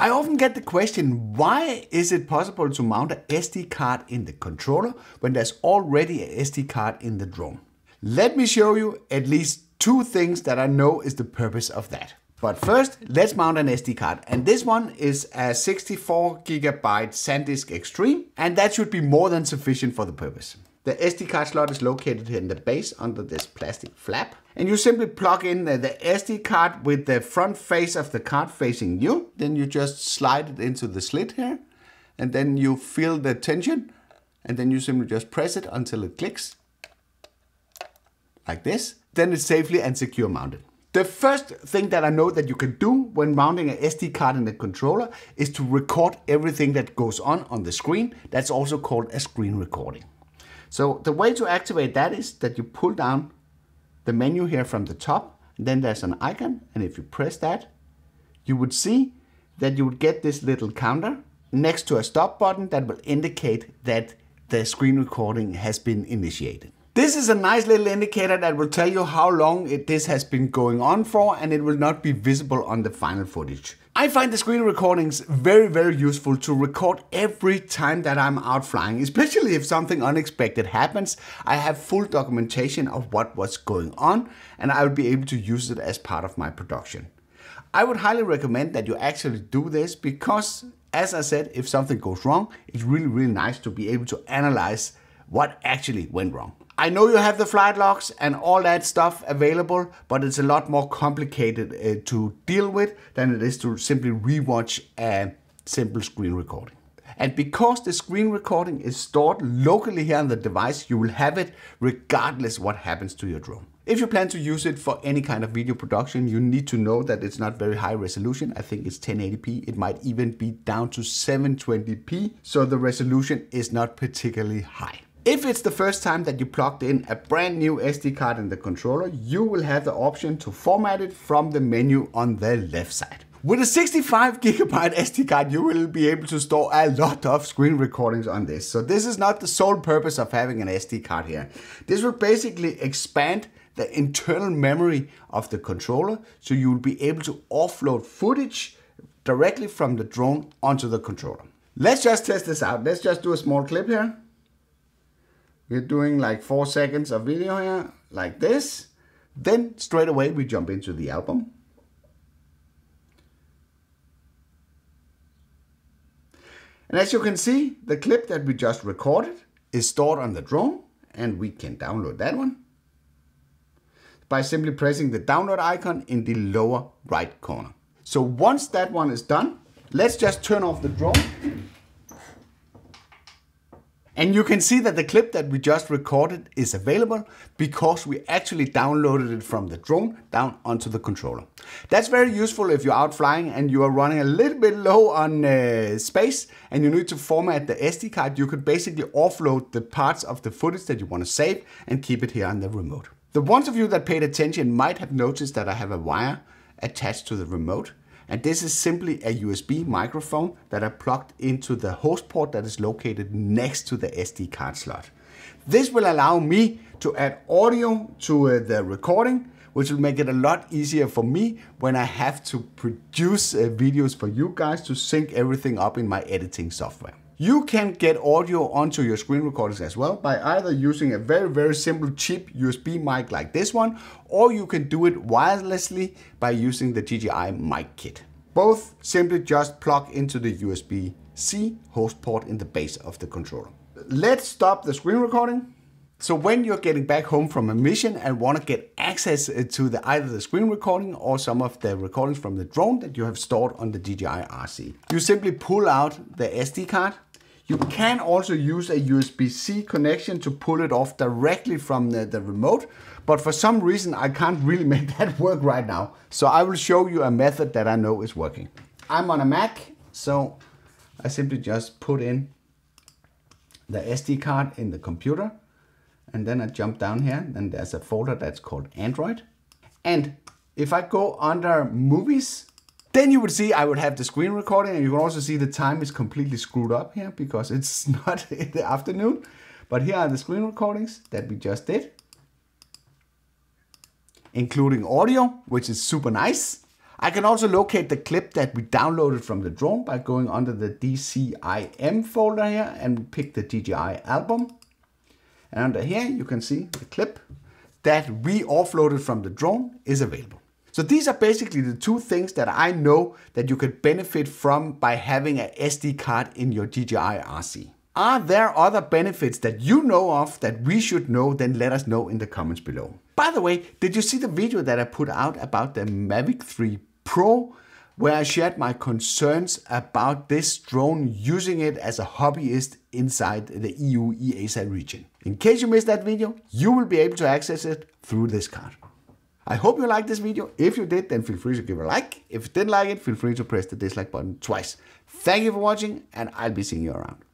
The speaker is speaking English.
I often get the question, why is it possible to mount an SD card in the controller when there's already an SD card in the drone? Let me show you at least two things that I know is the purpose of that. But first, let's mount an SD card. And this one is a 64GB SanDisk Extreme, and that should be more than sufficient for the purpose. The SD card slot is located here in the base under this plastic flap. And you simply plug in the SD card with the front face of the card facing you. Then you just slide it into the slit here, and then you feel the tension, and then you simply just press it until it clicks, like this. Then it's safely and secure mounted. The first thing that I know that you can do when mounting an SD card in the controller is to record everything that goes on the screen. That's also called a screen recording. So the way to activate that is that you pull down the menu here from the top, and then there's an icon, and if you press that, you would see that you would get this little counter next to a stop button that will indicate that the screen recording has been initiated. This is a nice little indicator that will tell you how long this has been going on for, and it will not be visible on the final footage. I find the screen recordings very, very useful to record every time that I'm out flying, especially if something unexpected happens. I have full documentation of what was going on, and I will be able to use it as part of my production. I would highly recommend that you actually do this because, as I said, if something goes wrong, it's really, really nice to be able to analyze what actually went wrong. I know you have the flight logs and all that stuff available, but it's a lot more complicated to deal with than it is to simply rewatch a simple screen recording. And because the screen recording is stored locally here on the device, you will have it regardless what happens to your drone. If you plan to use it for any kind of video production, you need to know that it's not very high resolution. I think it's 1080p. It might even be down to 720p. So the resolution is not particularly high. If it's the first time that you plugged in a brand new SD card in the controller, you will have the option to format it from the menu on the left side. With a 65GB SD card, you will be able to store a lot of screen recordings on this. So this is not the sole purpose of having an SD card here. This will basically expand the internal memory of the controller, so you will be able to offload footage directly from the drone onto the controller. Let's just test this out. Let's just do a small clip here. We're doing like 4 seconds of video here, like this. Then straight away we jump into the album. And as you can see, the clip that we just recorded is stored on the drone, and we can download that one by simply pressing the download icon in the lower right corner. So once that one is done, let's just turn off the drone. And you can see that the clip that we just recorded is available because we actually downloaded it from the drone down onto the controller. That's very useful if you're out flying and you are running a little bit low on space and you need to format the SD card. You could basically offload the parts of the footage that you want to save and keep it here on the remote. The ones of you that paid attention might have noticed that I have a wire attached to the remote. And this is simply a USB microphone that I plugged into the host port that is located next to the SD card slot. This will allow me to add audio to the recording, which will make it a lot easier for me when I have to produce videos for you guys to sync everything up in my editing software. You can get audio onto your screen recordings as well by either using a very, very simple cheap USB mic like this one, or you can do it wirelessly by using the DJI Mic Kit. Both simply just plug into the USB-C host port in the base of the controller. Let's stop the screen recording. So when you're getting back home from a mission and want to get access to either the screen recording or some of the recordings from the drone that you have stored on the DJI RC, you simply pull out the SD card. You can also use a USB-C connection to pull it off directly from the remote, but for some reason I can't really make that work right now. So I will show you a method that I know is working. I'm on a Mac, so I simply just put in the SD card in the computer, and then I jump down here, and there's a folder that's called Android. And if I go under Movies, then you would see I would have the screen recording, and you can also see the time is completely screwed up here because it's not in the afternoon. But here are the screen recordings that we just did, including audio, which is super nice. I can also locate the clip that we downloaded from the drone by going under the DCIM folder here and pick the DJI album. And under here, you can see the clip that we offloaded from the drone is available. So these are basically the two things that I know that you could benefit from by having an SD card in your DJI RC. Are there other benefits that you know of that we should know? Then let us know in the comments below. By the way, did you see the video that I put out about the Mavic 3 Pro, where I shared my concerns about this drone using it as a hobbyist inside the EU EASA region? In case you missed that video, you will be able to access it through this card. I hope you liked this video. If you did, then feel free to give a like. If you didn't like it, feel free to press the dislike button twice. Thank you for watching, and I'll be seeing you around.